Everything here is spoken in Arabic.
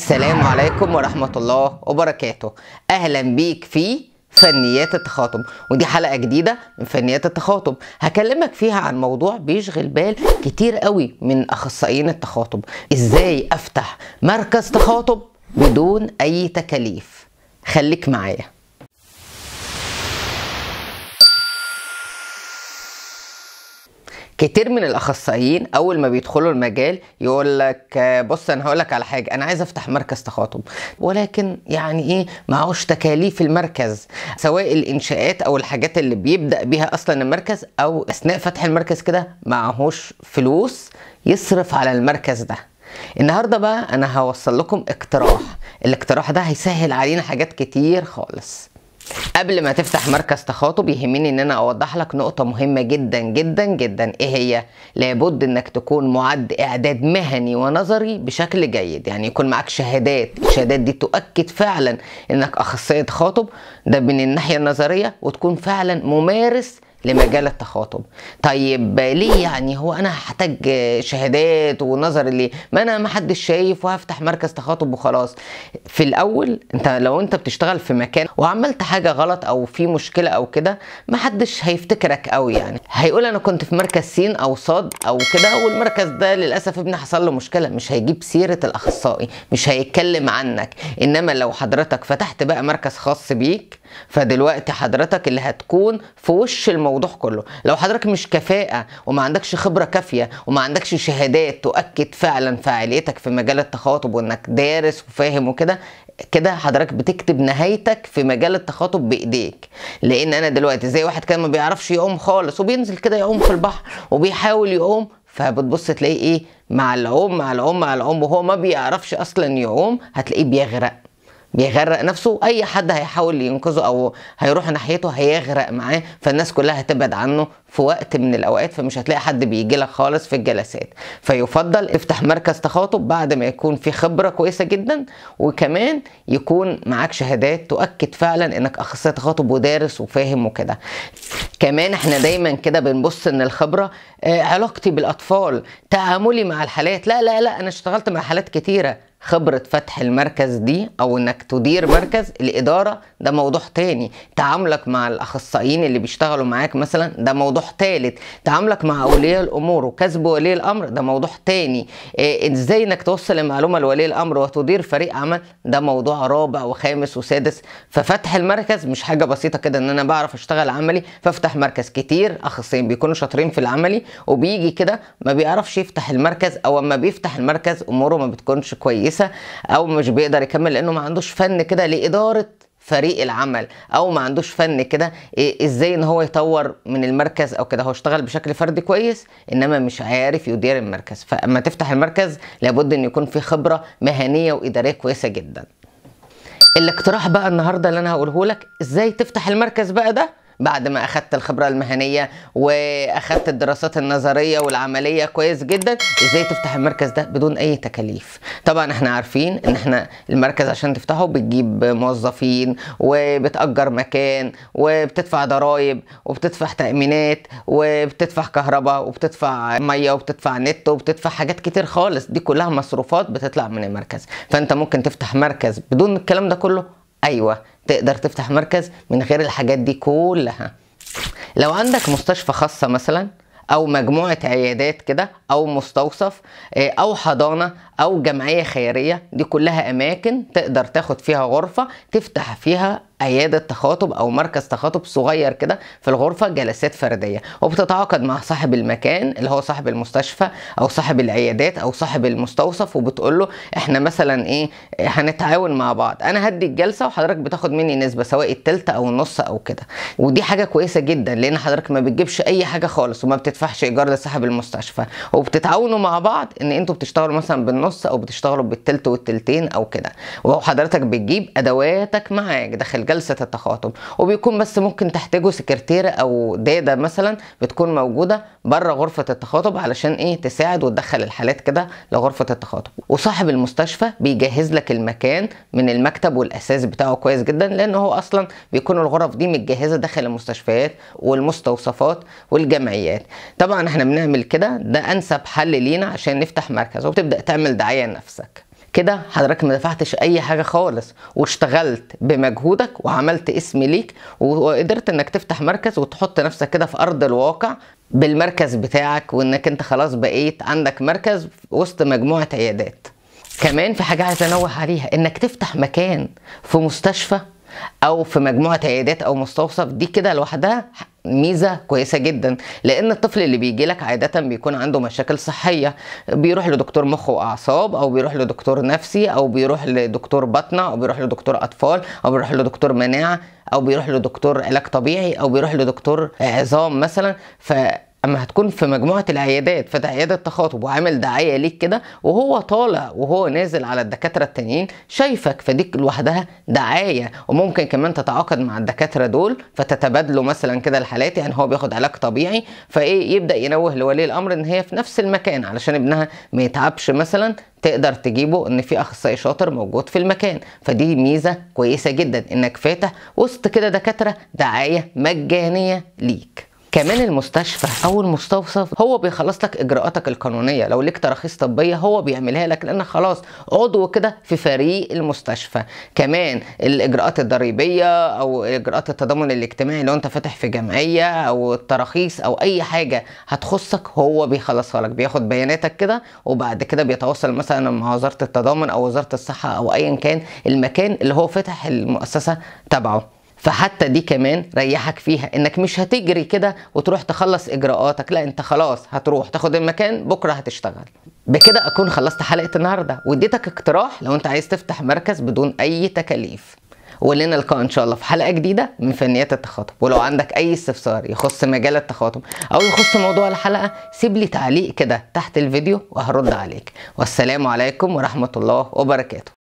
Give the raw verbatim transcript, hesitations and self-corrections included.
السلام عليكم ورحمة الله وبركاته. أهلا بيك في فنيات التخاطب، ودي حلقة جديدة من فنيات التخاطب هكلمك فيها عن موضوع بيشغل بال كتير قوي من أخصائيين التخاطب، إزاي أفتح مركز تخاطب بدون أي تكاليف. خليك معايا. كتير من الاخصائيين اول ما بيدخلوا المجال يقول لك بص انا هقول لك على حاجه، انا عايز افتح مركز تخاطب، ولكن يعني ايه معهوش تكاليف المركز، سواء الانشاءات او الحاجات اللي بيبدا بيها اصلا المركز، او اثناء فتح المركز كده معهوش فلوس يصرف على المركز ده. النهارده بقى انا هوصل لكم اقتراح، الاقتراح ده هيسهل علينا حاجات كتير خالص. قبل ما تفتح مركز تخاطب يهمني ان انا اوضح لك نقطة مهمة جدا جدا جدا. ايه هي؟ لابد انك تكون معد اعداد مهني ونظري بشكل جيد، يعني يكون معاك شهادات، الشهادات دي تؤكد فعلا انك اخصائي تخاطب، ده من الناحية النظرية، وتكون فعلا ممارس لمجال التخاطب. طيب ليه يعني هو انا هحتاج شهادات ونظر ليه؟ ما انا ما حدش شايف وهفتح مركز تخاطب وخلاص. في الاول انت لو انت بتشتغل في مكان وعملت حاجه غلط او في مشكله او كده، ما حدش هيفتكرك قوي، يعني هيقول انا كنت في مركز س او ص او كده، والمركز ده للاسف ابني حصل له مشكله، مش هيجيب سيره الاخصائي، مش هيتكلم عنك. انما لو حضرتك فتحت بقى مركز خاص بيك، فدلوقتي حضرتك اللي هتكون في وش الموضوع الموضوع كله. لو حضرتك مش كفاءة وما عندكش خبرة كافية وما عندكش شهادات تؤكد فعلا فعاليتك في مجال التخاطب وانك دارس وفاهم وكده كده، حضرتك بتكتب نهايتك في مجال التخاطب بايديك. لان انا دلوقتي زي واحد كان ما بيعرفش يقوم خالص وبينزل كده يقوم في البحر وبيحاول يقوم، فبتبص تلاقيه ايه مع العوم مع العوم مع العوم وهو ما بيعرفش اصلا يقوم، هتلاقيه بيغرق بيغرق نفسه. اي حد هيحاول ينقذه او هيروح ناحيته هيغرق معاه، فالناس كلها هتبعد عنه في وقت من الاوقات، فمش هتلاقي حد بيجي لك خالص في الجلسات. فيفضل افتح مركز تخاطب بعد ما يكون في خبره كويسه جدا، وكمان يكون معاك شهادات تؤكد فعلا انك اخصائي تخاطب ودارس وفاهم وكده. كمان احنا دايما كده بنبص ان الخبره آه علاقتي بالاطفال، تعاملي مع الحالات، لا لا لا انا اشتغلت مع حالات كتيره. خبرة فتح المركز دي او انك تدير مركز، الادارة ده موضوع تاني، تعاملك مع الاخصائيين اللي بيشتغلوا معاك مثلا ده موضوع تالت، تعاملك مع اولياء الامور وكسب ولي الامر ده موضوع تاني، ازاي إيه انك توصل المعلومة لولي الامر وتدير فريق عمل ده موضوع رابع وخامس وسادس. ففتح المركز مش حاجة بسيطة كده ان انا بعرف اشتغل عملي فافتح مركز. كتير اخصائيين بيكونوا شاطرين في العملي وبيجي كده ما بيعرفش يفتح المركز، او اما بيفتح المركز اموره ما بتكونش كويسة او مش بيقدر يكمل لانه ما عندوش فن كده لاداره فريق العمل، او ما عندوش فن كده ازاي ان هو يطور من المركز او كده. هو اشتغل بشكل فردي كويس انما مش عارف يدير المركز. فاما تفتح المركز لابد ان يكون في خبره مهنيه واداريه كويسه جدا. الاقتراح بقى النهارده اللي انا هقوله لك ازاي تفتح المركز بقى ده بعد ما اخدت الخبره المهنيه واخدت الدراسات النظريه والعمليه كويس جدا، ازاي تفتح المركز ده بدون اي تكاليف. طبعا احنا عارفين ان احنا المركز عشان تفتحه بتجيب موظفين وبتاجر مكان وبتدفع ضرايب وبتدفع تامينات وبتدفع كهرباء وبتدفع ميه وبتدفع نت وبتدفع حاجات كتير خالص، دي كلها مصروفات بتطلع من المركز. فانت ممكن تفتح مركز بدون الكلام ده كله. ايوه تقدر تفتح مركز من غير الحاجات دي كلها. لو عندك مستشفى خاصة مثلا او مجموعة عيادات كده او مستوصف او حضانة او جمعية خيرية، دي كلها اماكن تقدر تاخد فيها غرفة تفتح فيها عيادة تخاطب او مركز تخاطب صغير كده، في الغرفة جلسات فردية، وبتتعاقد مع صاحب المكان اللي هو صاحب المستشفى او صاحب العيادات او صاحب المستوصف، وبتقول له احنا مثلا ايه هنتعاون مع بعض، انا هدي الجلسة وحضرتك بتاخد مني نسبة سواء التلت او النص او كده. ودي حاجة كويسة جدا لان حضرتك ما بتجيبش اي حاجة خالص وما بتدفعش ايجار لصاحب المستشفى، وبتتعاونوا مع بعض ان انتوا بتشتغلوا مثلا بالنص او بتشتغلوا بالتلت والتلتين او كده، وحضرتك بتجيب ادواتك معاك داخل جلسة التخاطب، وبيكون بس ممكن تحتاجوا سكرتيرة او دادة مثلا بتكون موجودة بره غرفة التخاطب علشان ايه تساعد وتدخل الحالات كده لغرفة التخاطب. وصاحب المستشفى بيجهز لك المكان من المكتب والاساس بتاعه كويس جدا، لان هو اصلا بيكونوا الغرف دي متجهزة داخل المستشفيات والمستوصفات والجمعيات. طبعا احنا بنعمل كده، ده انسب حل لينا عشان نفتح مركز، وبتبدأ تعمل دعاية لنفسك. كده حضرتك ما دفعتش اي حاجه خالص، واشتغلت بمجهودك وعملت اسم ليك وقدرت انك تفتح مركز وتحط نفسك كده في ارض الواقع بالمركز بتاعك، وانك انت خلاص بقيت عندك مركز وسط مجموعه عيادات. كمان في حاجه عايز انوه عليها، انك تفتح مكان في مستشفى او في مجموعه عيادات او مستوصف، دي كده لوحدها ميزه كويسه جدا، لان الطفل اللي بيجي لك عاده بيكون عنده مشاكل صحيه، بيروح لدكتور مخ واعصاب او بيروح لدكتور نفسي او بيروح لدكتور باطنه او بيروح لدكتور اطفال او بيروح لدكتور مناعه او بيروح لدكتور علاج طبيعي او بيروح لدكتور عظام مثلا. ف اما هتكون في مجموعه العيادات فده عياده تخاطب وعامل دعايه ليك كده، وهو طالع وهو نازل على الدكاتره التانيين شايفك، فدي لوحدها دعايه. وممكن كمان تتعاقد مع الدكاتره دول فتتبادلوا مثلا كده الحالات، يعني هو بياخد علاج طبيعي فايه يبدا ينوه لولي الامر ان هي في نفس المكان علشان ابنها ما يتعبش مثلا، تقدر تجيبه ان في اخصائي شاطر موجود في المكان. فدي ميزه كويسه جدا انك فاتح وسط كده دكاتره دعايه مجانيه ليك. كمان المستشفى او المستوصف هو بيخلص لك اجراءاتك القانونيه، لو ليك تراخيص طبيه هو بيعملها لك لانك خلاص عضو كده في فريق المستشفى. كمان الاجراءات الضريبيه او اجراءات التضامن الاجتماعي لو انت فاتح في جمعيه، او التراخيص او اي حاجه هتخصك هو بيخلصها لك، بياخد بياناتك كده وبعد كده بيتواصل مثلا مع وزاره التضامن او وزاره الصحه او ايا كان المكان اللي هو فتح المؤسسه تبعه. فحتى دي كمان ريحك فيها، انك مش هتجري كده وتروح تخلص اجراءاتك، لا انت خلاص هتروح تاخد المكان بكره هتشتغل. بكده اكون خلصت حلقه النهارده واديتك اقتراح لو انت عايز تفتح مركز بدون اي تكاليف، ولنا لقاء ان شاء الله في حلقه جديده من فنيات التخاطب. ولو عندك اي استفسار يخص مجال التخاطب او يخص موضوع الحلقه سيب لي تعليق كده تحت الفيديو وهرد عليك. والسلام عليكم ورحمه الله وبركاته.